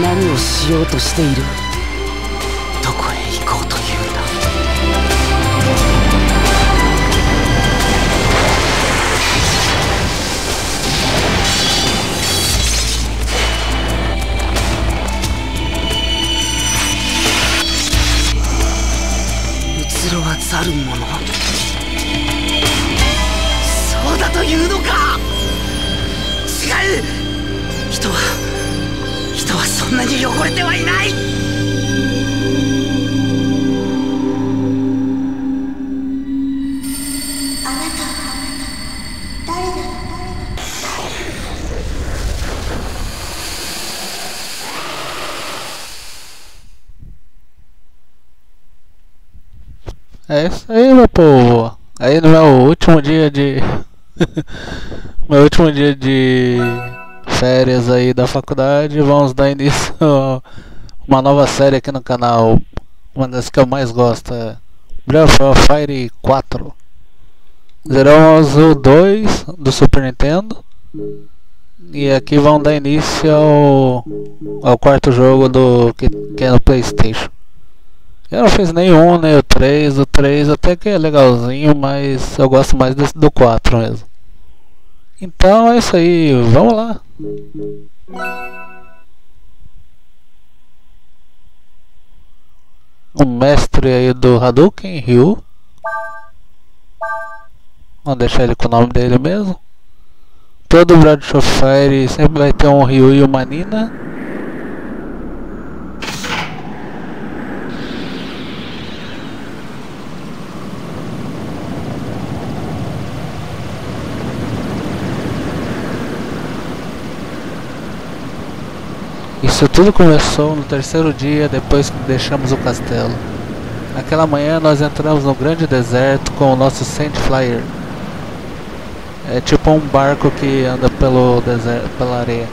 何をしようとしている。どこへ行こうというんだ。うつろはざる者。そうだというのか。違う。人は。 人はそんなに汚れてはいない。あなた誰なの？É isso aí, meu povo. Aí no meu último dia de meu último dia de férias aí da faculdade, vamos dar início a uma nova série aqui no canal, uma das que eu mais gosto, é Breath of Fire 4, Zero Azo 2 do Super Nintendo, e aqui vamos dar início ao quarto jogo do que é no PlayStation. Eu não fiz nenhum, né, o 3 até que é legalzinho, mas eu gosto mais desse do 4 mesmo. Então é isso aí, vamos lá! O mestre aí do Hadouken, Ryu. Vamos deixar ele com o nome dele mesmo. Todo Breath of Fire sempre vai ter um Ryu e uma Nina. Isso tudo começou no terceiro dia depois que deixamos o castelo. Naquela manhã nós entramos no grande deserto com o nosso Sandflyer. É tipo um barco que anda pelo deserto, pela areia.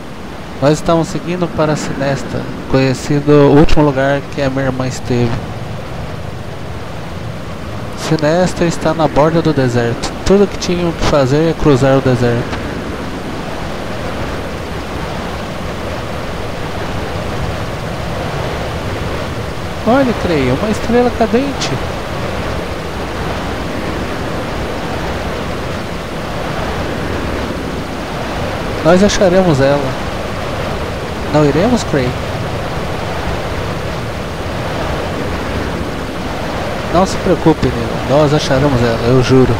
Nós estávamos seguindo para Sinestra, conhecido o último lugar que a minha irmã esteve. Sinestra está na borda do deserto. Tudo que tinham que fazer é cruzar o deserto. Olha, Cray, uma estrela cadente. Nós acharemos ela. Não iremos, Cray? Não se preocupe, Nina. Nós acharemos ela, eu juro.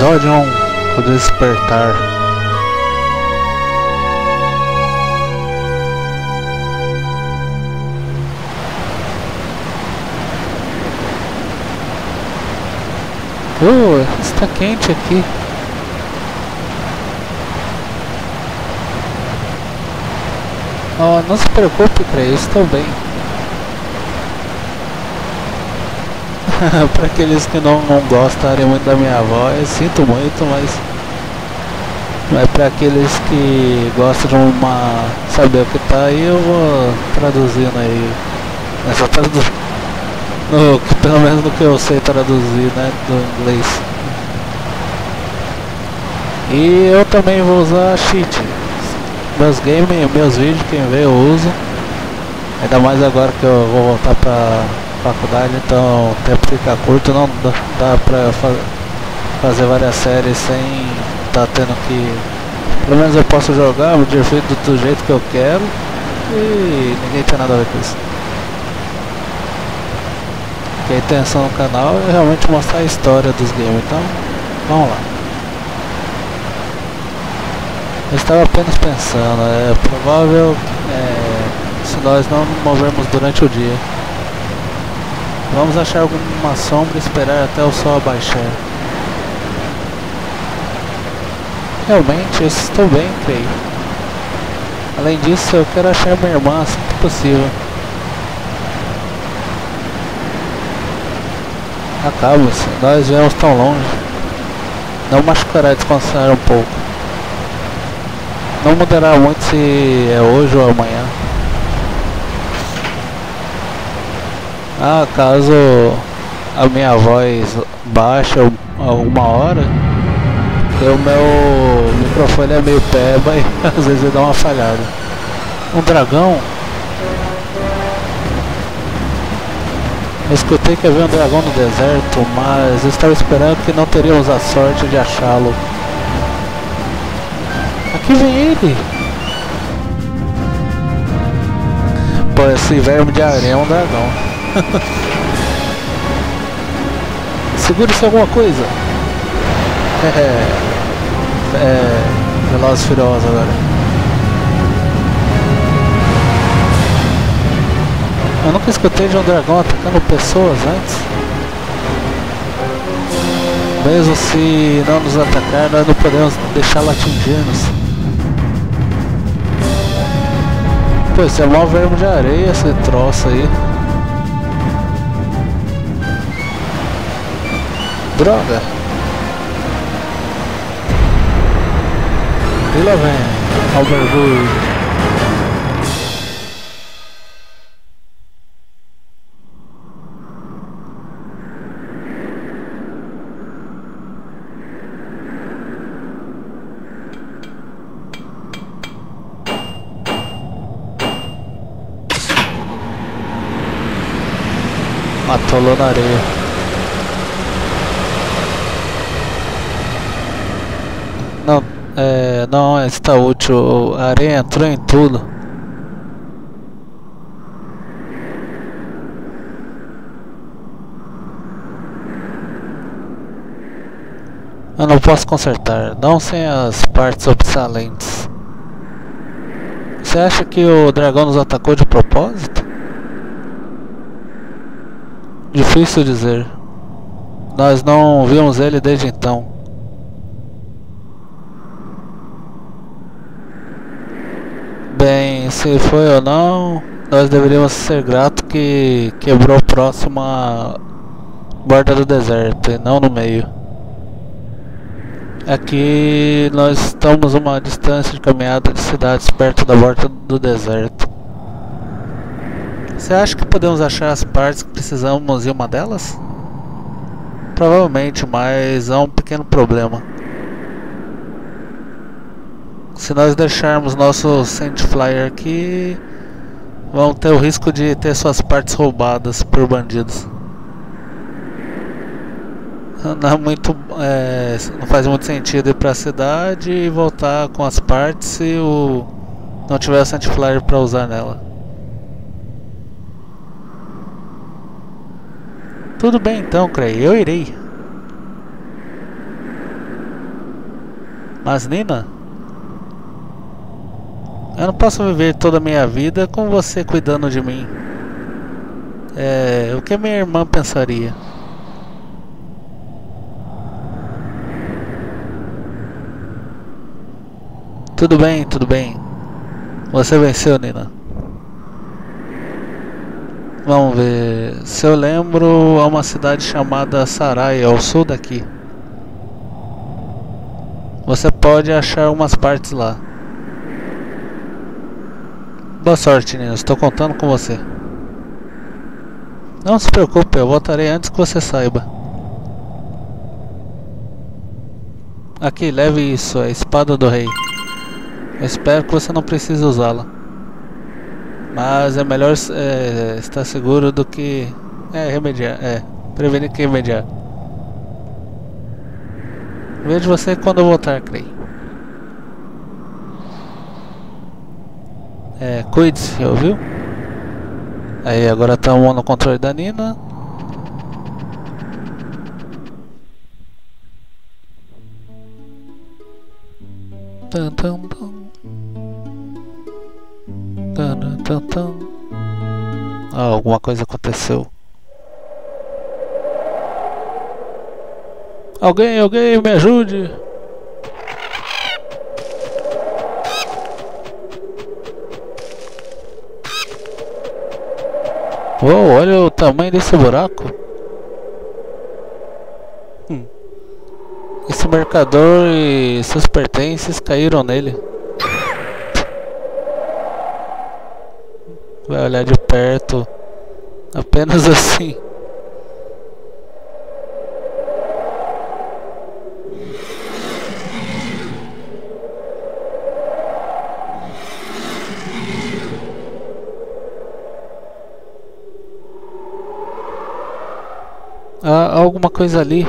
Episódio 1, o despertar. Está quente aqui. Oh, não se preocupe, Cray, estou bem. Para aqueles que não gostarem muito da minha voz, sinto muito, mas para aqueles que gostam de saber o que tá aí, eu vou traduzindo aí. É só pelo menos do que eu sei traduzir, né, do inglês. E eu também vou usar cheat. Meus vídeos, quem vê, eu uso. Ainda mais agora que eu vou voltar para faculdade, então o tempo fica curto, não dá pra fazer várias séries sem tá tendo que... Pelo menos eu posso jogar, me divertir do jeito que eu quero e ninguém tem nada a ver com isso. Porque a intenção do canal é realmente mostrar a história dos games, então vamos lá. Eu estava apenas pensando, é provável se nós não nos movermos durante o dia. Vamos achar alguma sombra e esperar até o sol abaixar. Realmente, eu estou bem, Cray. Além disso, eu quero achar minha irmã assim que possível. Acaba-se, nós viemos tão longe. Não machucará descansar um pouco. Não mudará muito se é hoje ou amanhã. Ah, caso a minha voz baixe alguma hora, o meu microfone é meio peba e às vezes ele dá uma falhada. Um dragão? Eu escutei que havia um dragão no deserto, mas eu estava esperando que não teríamos a sorte de achá-lo. Aqui vem ele! Pô, esse verme de areia é um dragão. Segure-se alguma coisa! É... Veloz e Furioso agora. Eu nunca escutei de um dragão atacando pessoas antes. Mesmo se não nos atacar, nós não podemos deixá-lo atingir-nos. Pô, isso é mó verme de areia, esse troço aí. Droga! E lá vem, ao mergulho. Atolou na areia. Não, não está útil. A areia entrou em tudo. Eu não posso consertar, não sem as partes obsolentes. Você acha que o dragão nos atacou de propósito? Difícil dizer. Nós não vimos ele desde então. Bem, se foi ou não, nós deveríamos ser gratos que quebrou próximo à borda do deserto e não no meio. Aqui nós estamos a uma distância de caminhada de cidades perto da borda do deserto. Você acha que podemos achar as partes que precisamos em uma delas? Provavelmente, mas há um pequeno problema. Se nós deixarmos nosso Sandflyer aqui, vão ter o risco de ter suas partes roubadas por bandidos. Não é muito, não faz muito sentido ir para a cidade e voltar com as partes se não tiver o Sandflyer para usar nela. Tudo bem então, Cray, eu irei. Mas Nina? Eu não posso viver toda a minha vida com você cuidando de mim. O que minha irmã pensaria? Tudo bem, tudo bem. Você venceu, Nina. Vamos ver, se eu lembro, há uma cidade chamada Sarai, ao sul daqui. Você pode achar umas partes lá. Boa sorte, Nina, estou contando com você. Não se preocupe, eu voltarei antes que você saiba. Aqui, leve isso, a espada do rei. Eu espero que você não precise usá-la. Mas é melhor estar seguro do que remediar, prevenir que remediar. Vejo você quando eu voltar, Cray. Cuide-se, ouviu? Aí, agora estamos no controle da Nina. Tum, tum, tum. Ah, alguma coisa aconteceu. Alguém me ajude! Uou, olha o tamanho desse buraco. Esse marcador e seus pertences caíram nele. Vai olhar de perto. Apenas assim. Há alguma coisa ali.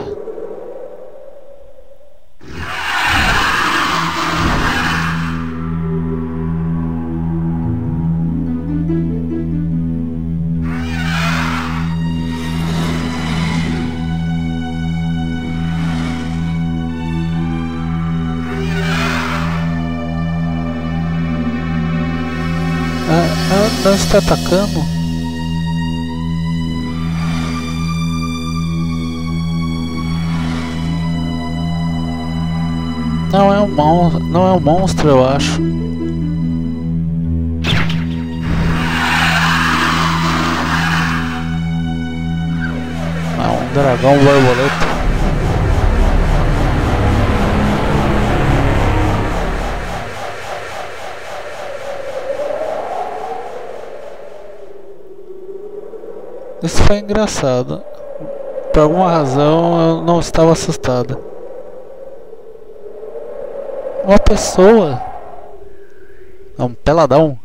Não está atacando? Não é um monstro, eu acho. É um dragão borboleta. Isso foi engraçado. Por alguma razão eu não estava assustada. Uma pessoa. É um peladão.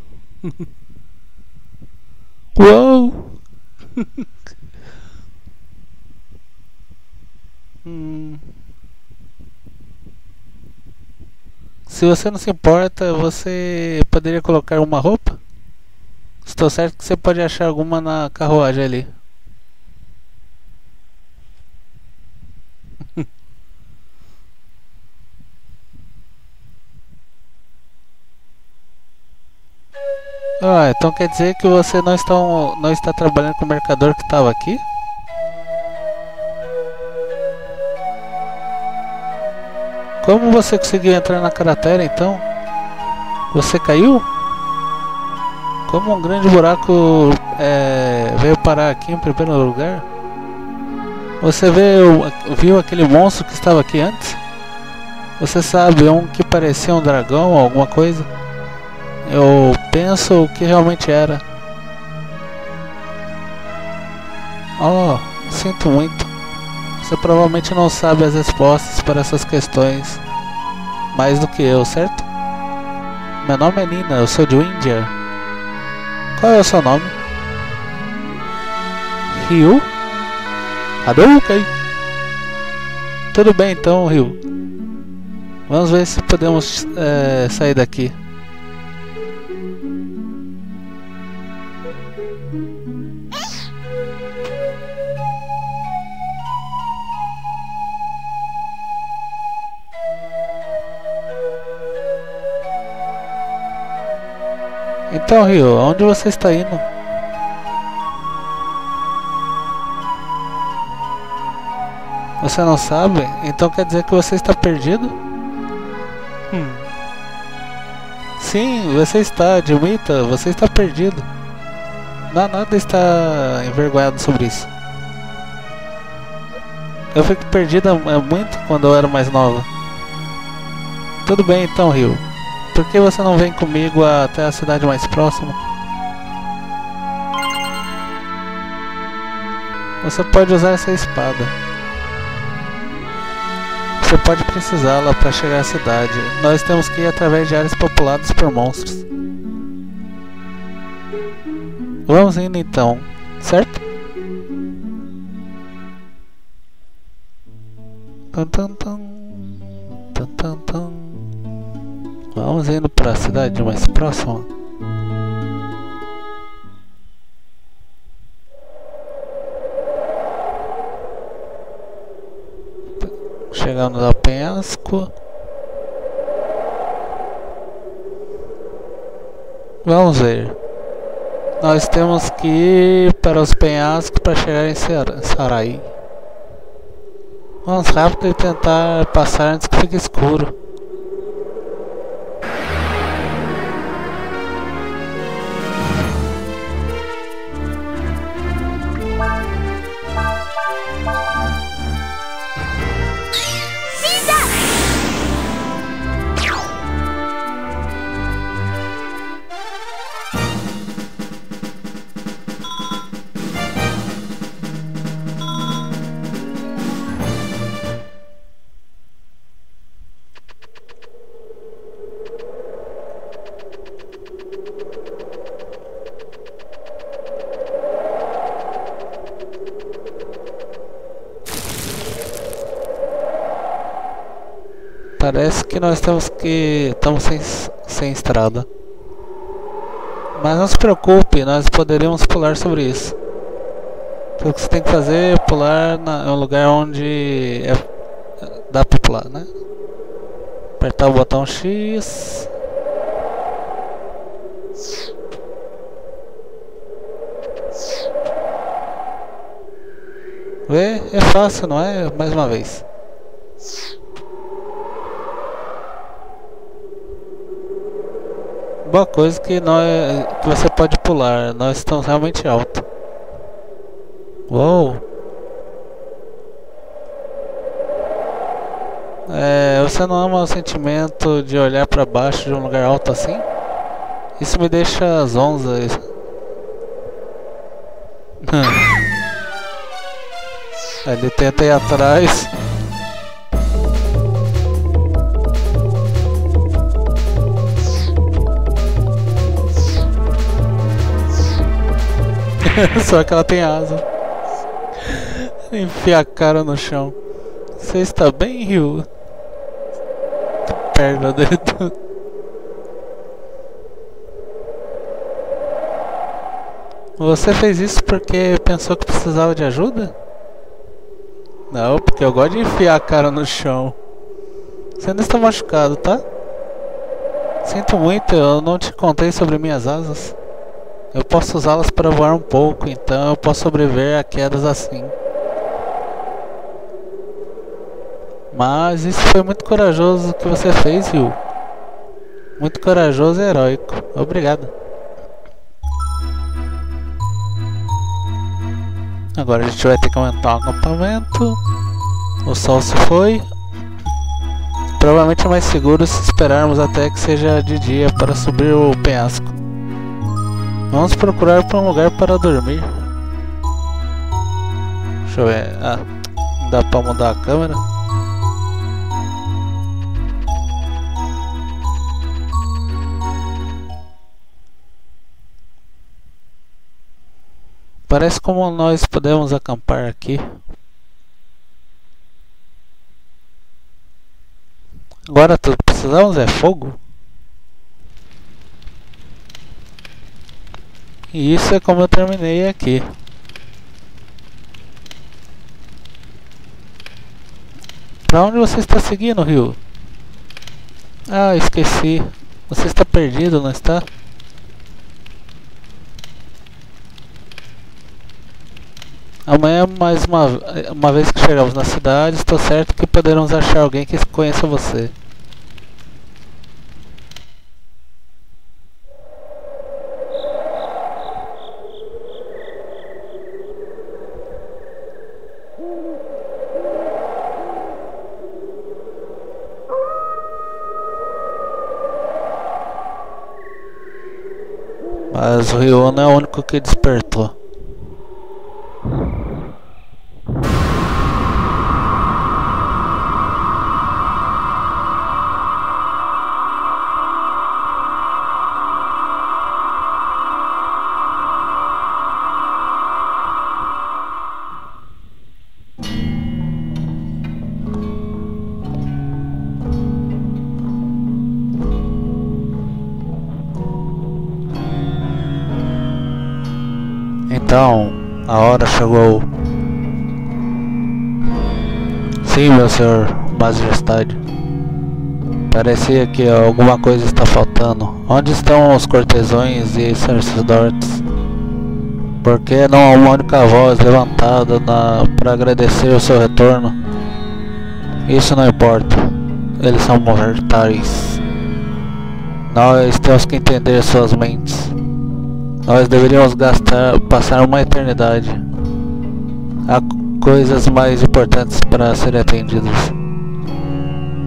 Uou! Se você não se importa, você poderia colocar uma roupa? Estou certo que você pode achar alguma na carruagem ali. Ah, então quer dizer que você não está trabalhando com o mercador que estava aqui? Como você conseguiu entrar na cratera então? Você caiu? Como um grande buraco veio parar aqui em primeiro lugar? Você viu aquele monstro que estava aqui antes? Você sabe, um que parecia um dragão ou alguma coisa? Eu penso o que realmente era. Oh, sinto muito. Você provavelmente não sabe as respostas para essas questões mais do que eu, certo? Meu nome é Nina, eu sou de Índia. Qual é o seu nome? Ryu? Hadouken! Tudo bem então, Ryu. Vamos ver se podemos sair daqui. Então, Ryu, aonde você está indo? Você não sabe? Então quer dizer que você está perdido? Sim, você está, admita, você está perdido. Não há nada está envergonhado sobre isso. Eu fico perdida muito quando eu era mais nova. Tudo bem então, Ryu. Por que você não vem comigo até a cidade mais próxima? Você pode usar essa espada. Você pode precisá-la para chegar à cidade. Nós temos que ir através de áreas populadas por monstros. Vamos indo então, certo? Vamos indo para a cidade mais próxima. Chegamos ao penhasco. Vamos ver. Nós temos que ir para os penhascos para chegar em Sarai. Vamos rápido e tentar passar antes que fique escuro. Parece que nós temos que... estamos sem estrada. Mas não se preocupe, nós poderíamos pular sobre isso. Então, o que você tem que fazer é pular em um lugar onde dá pra pular, né? Apertar o botão X. Vê? É fácil, não é? Mais uma vez. Boa coisa que você pode pular, nós estamos realmente alto. Uou! É, você não ama o sentimento de olhar para baixo de um lugar alto assim? Isso me deixa zonza. Ele tenta ir atrás. Só que ela tem asa. Enfia a cara no chão. Você está bem, Ryu? Perna dele. Você fez isso porque pensou que precisava de ajuda? Não, porque eu gosto de enfiar a cara no chão. Você ainda está machucado, tá? Sinto muito, eu não te contei sobre minhas asas. Eu posso usá-las para voar um pouco, então eu posso sobreviver a quedas assim. Mas isso foi muito corajoso que você fez, Ryu. Muito corajoso e heróico. Obrigado. Agora a gente vai ter que aumentar o acampamento. O sol se foi. Provavelmente é mais seguro se esperarmos até que seja de dia para subir o penhasco. Vamos procurar por um lugar para dormir. Deixa eu ver. Ah, não dá para mudar a câmera. Parece como nós podemos acampar aqui. Agora tudo precisamos é fogo. E isso é como eu terminei aqui. Pra onde você está seguindo, Ryu? Ah, esqueci. Você está perdido, não está? Amanhã, mais uma vez que chegarmos na cidade, estou certo que poderemos achar alguém que conheça você. Mas o Ryu não é o único que despertou. Então, a hora chegou. Sim, meu senhor, majestade. Parecia que alguma coisa está faltando. Onde estão os cortesões e sacerdotes? Por que não há uma única voz levantada para agradecer o seu retorno? Isso não importa. Eles são mortais. Nós temos que entender suas mentes. Nós deveríamos passar uma eternidade. Há coisas mais importantes para serem atendidas.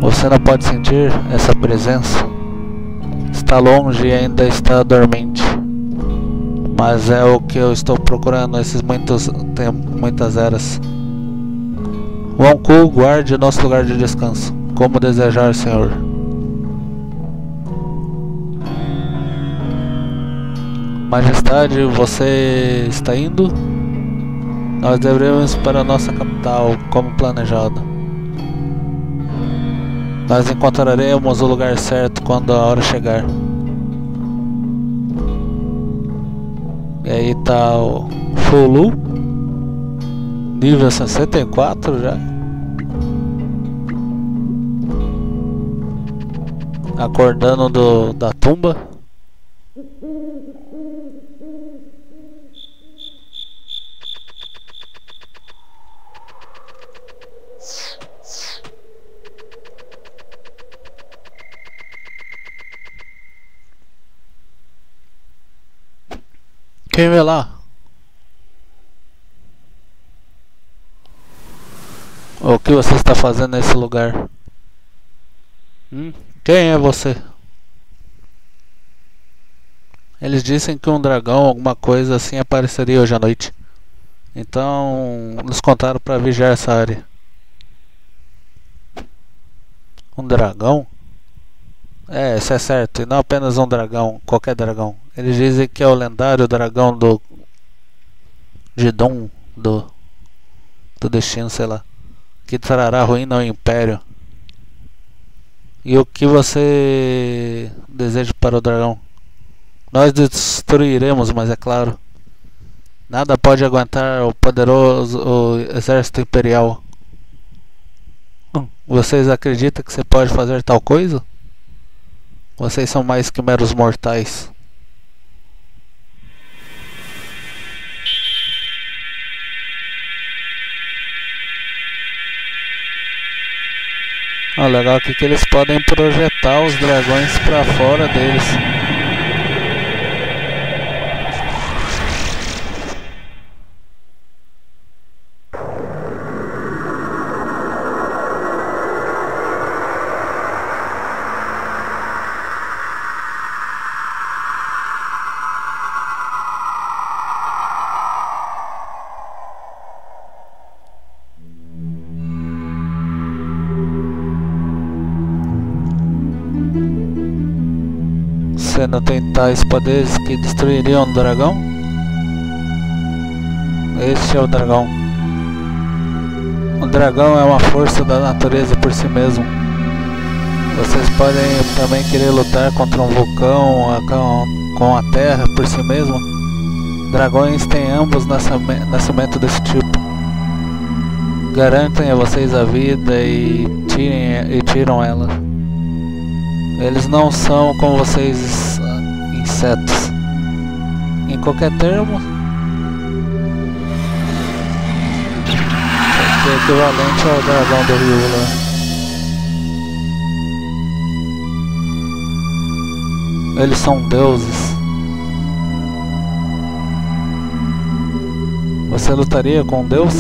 Você não pode sentir essa presença? Está longe e ainda está dormente. Mas é o que eu estou procurando esses muitas eras. Wonku, guarde o nosso lugar de descanso. Como desejar, senhor. Majestade, você está indo? Nós devemos ir para a nossa capital, como planejado. Nós encontraremos o lugar certo quando a hora chegar. E aí tá o Fou-Lu, nível 64 já. Acordando da tumba. Quem vê lá? O que você está fazendo nesse lugar? Quem é você? Eles dissem que um dragão, alguma coisa assim, apareceria hoje à noite. Então, nos contaram para vigiar essa área. Um dragão? É, isso é certo. E não apenas um dragão, qualquer dragão. Eles dizem que é o lendário dragão de Dom do destino, sei lá, que trará ruína ao império. E o que você deseja para o dragão? Nós destruiremos, mas é claro, nada pode aguentar o poderoso exército imperial. Vocês acreditam que você pode fazer tal coisa? Vocês são mais que meros mortais. Ah, legal aqui que eles podem projetar os dragões pra fora deles. Não tem tais poderes que destruiriam o dragão? Este é o dragão. O dragão é uma força da natureza por si mesmo. Vocês podem também querer lutar contra um vulcão, com a terra por si mesmo. Dragões têm ambos nascimento desse tipo. Garantem a vocês a vida e tiram ela. Eles não são como vocês, insetos. Em qualquer termo, é equivalente ao dragão do Ryullar. Eles são deuses. Você lutaria com Deus?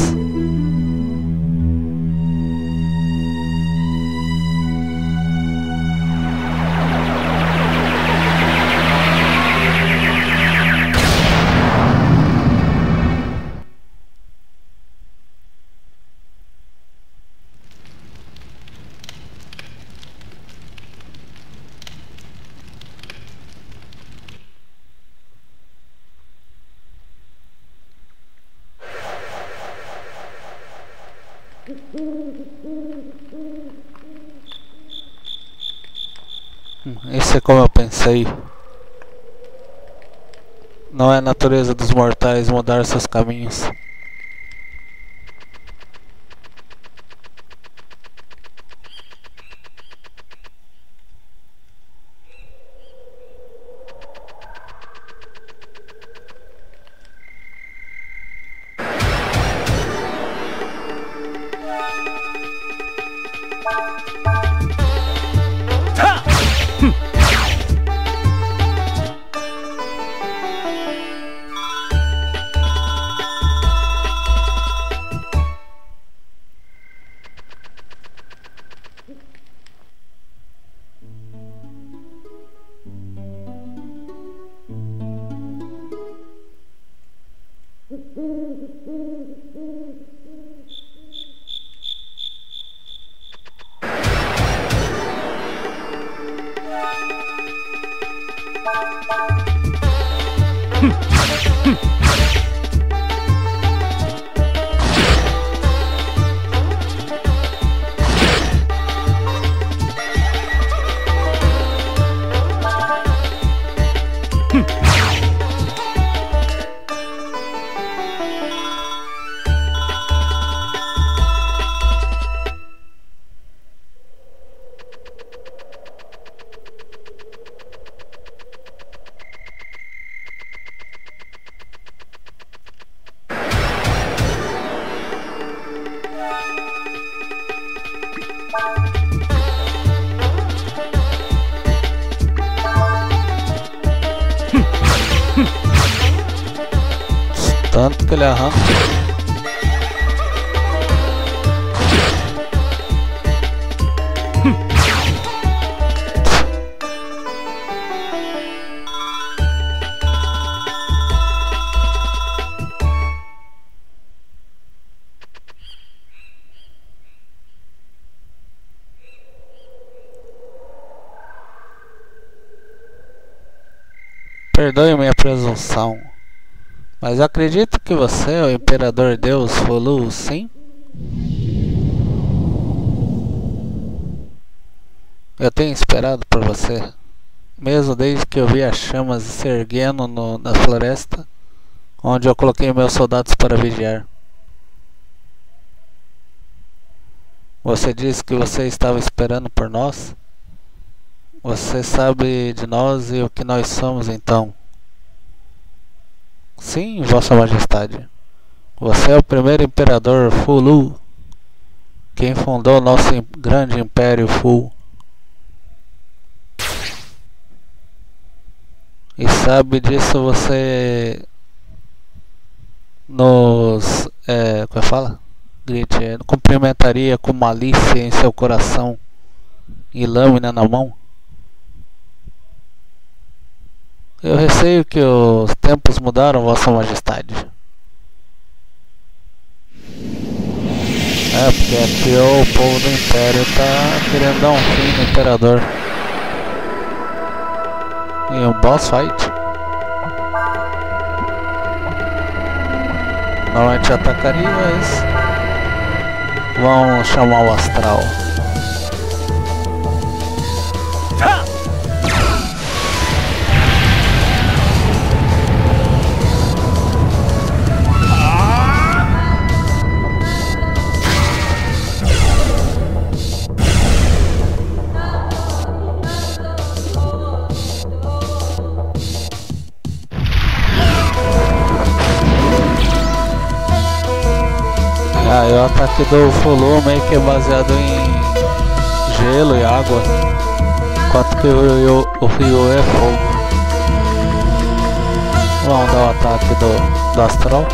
Isso é como eu pensei. Não é a natureza dos mortais mudar seus caminhos. tanto que ele arranca. Perdoe minha presunção, mas eu acredito que você é o Imperador Deus Fou-Lu, sim? Eu tenho esperado por você, mesmo desde que eu vi as chamas se erguendo na floresta, onde eu coloquei meus soldados para vigiar. Você disse que você estava esperando por nós? Você sabe de nós e o que nós somos, então? Sim, Vossa Majestade. Você é o primeiro Imperador Fou-Lu, quem fundou nosso grande Império Fu. E sabe disso você nos... como fala? Grite, cumprimentaria com malícia em seu coração e lâmina na mão? Eu receio que os tempos mudaram, Vossa Majestade. É, porque aqui o povo do Império tá querendo dar um fim no Imperador. E um boss fight. Normalmente atacaria, mas vão chamar o astral. E o ataque do Fou-Lu meio que é baseado em gelo e água, enquanto que o Ryu é fogo. Vamos dar o ataque do astral.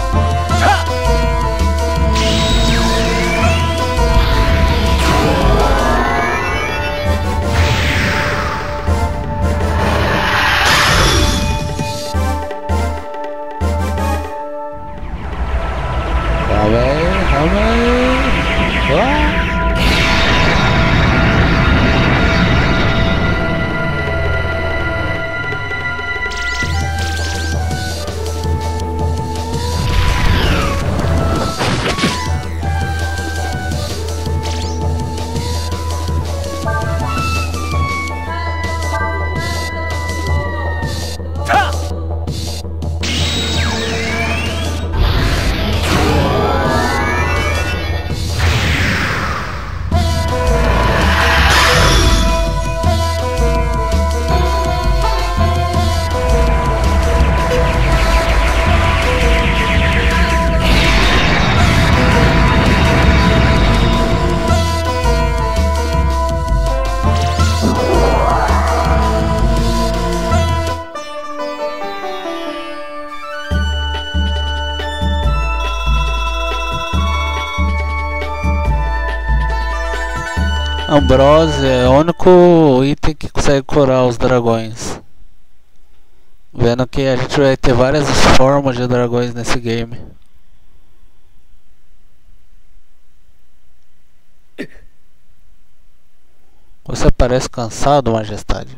Ambrose é o único item que consegue curar os dragões. Vendo que a gente vai ter várias formas de dragões nesse game. Você parece cansado, Majestade.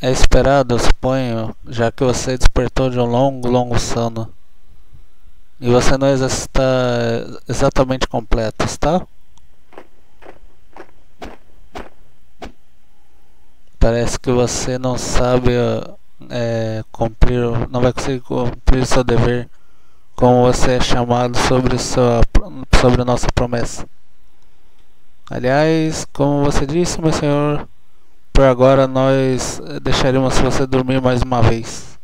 É esperado, eu suponho, já que você despertou de um longo sono. E você não está exatamente completo, está? Parece que você não sabe não vai conseguir cumprir o seu dever, como você é chamado sobre nossa promessa. Aliás, como você disse, meu senhor, por agora nós deixaremos você dormir mais uma vez.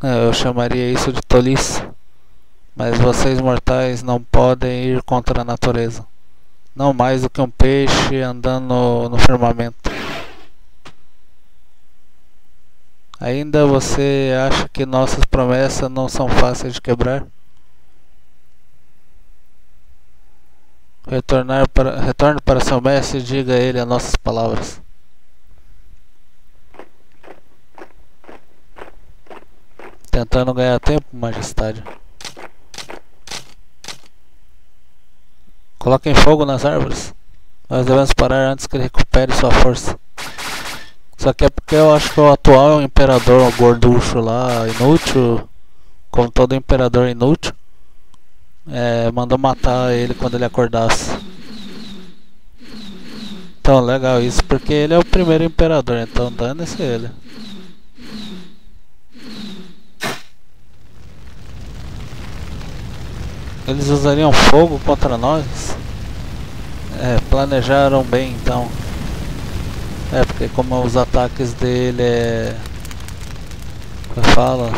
Eu chamaria isso de tolice, mas vocês mortais não podem ir contra a natureza. Não mais do que um peixe andando no firmamento. Ainda você acha que nossas promessas não são fáceis de quebrar? Retorne para seu mestre e diga a ele as nossas palavras. Tentando ganhar tempo, majestade. Coloquem fogo nas árvores. Nós devemos parar antes que ele recupere sua força. Só que é porque eu acho que o atual imperador gorducho lá, inútil, como todo imperador inútil, mandou matar ele quando ele acordasse. Então, legal isso, porque ele é o primeiro imperador, então dane-se ele. Eles usariam fogo contra nós? É, planejaram bem então. É, porque como os ataques dele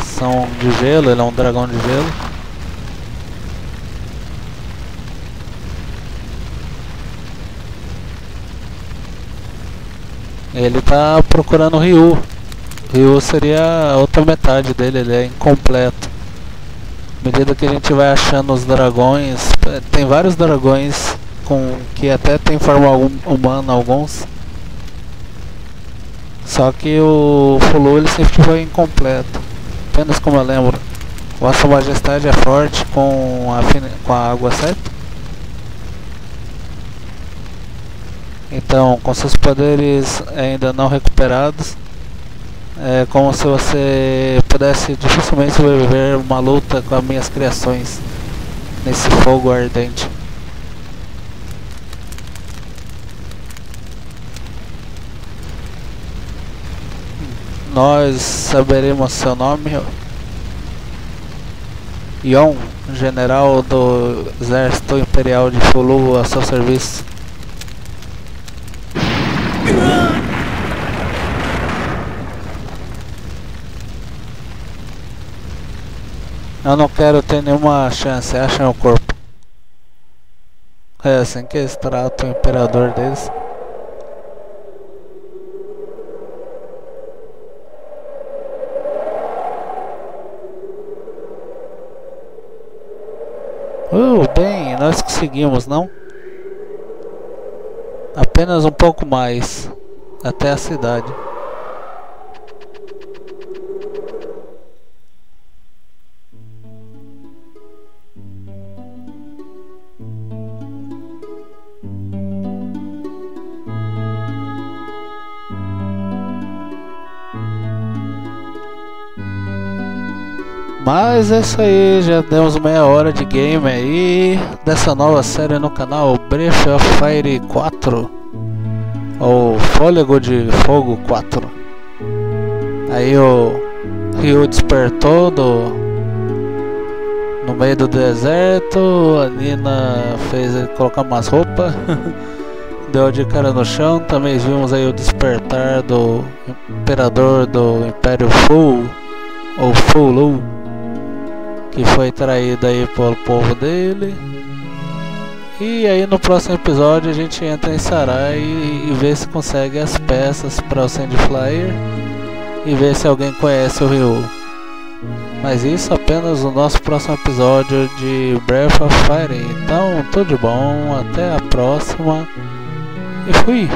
são de gelo, ele é um dragão de gelo. Ele tá procurando o Ryu. Ryu seria a outra metade dele, ele é incompleto. À medida que a gente vai achando os dragões, tem vários dragões com que até tem forma humana alguns. Só que o Fou-Lu ele sempre foi incompleto. Apenas como eu lembro. Vossa Majestade é forte com a água, certo? Então, com seus poderes ainda não recuperados, é como se você pudesse dificilmente sobreviver uma luta com as minhas criações nesse fogo ardente. Nós saberemos seu nome. Yon, general do exército imperial de Fou-Lu, a seu serviço. Eu não quero ter nenhuma chance, achem o corpo. É assim que eles tratam o imperador deles. Bem, nós conseguimos, não? Apenas um pouco mais, até a cidade. Mas é isso aí, já demos meia hora de game aí dessa nova série no canal Breath of Fire 4 ou Fôlego de Fogo 4. Aí o Ryu despertou no meio do deserto, a Nina fez ele colocar umas roupas, deu de cara no chão. Também vimos aí o despertar do imperador do Império Fou-Lu, que foi traído aí pelo povo dele. E aí no próximo episódio a gente entra em Sarai e vê se consegue as peças para o Sandflyer e vê se alguém conhece o Ryu. Mas isso apenas no nosso próximo episódio de Breath of Fire. Então tudo de bom, até a próxima e fui!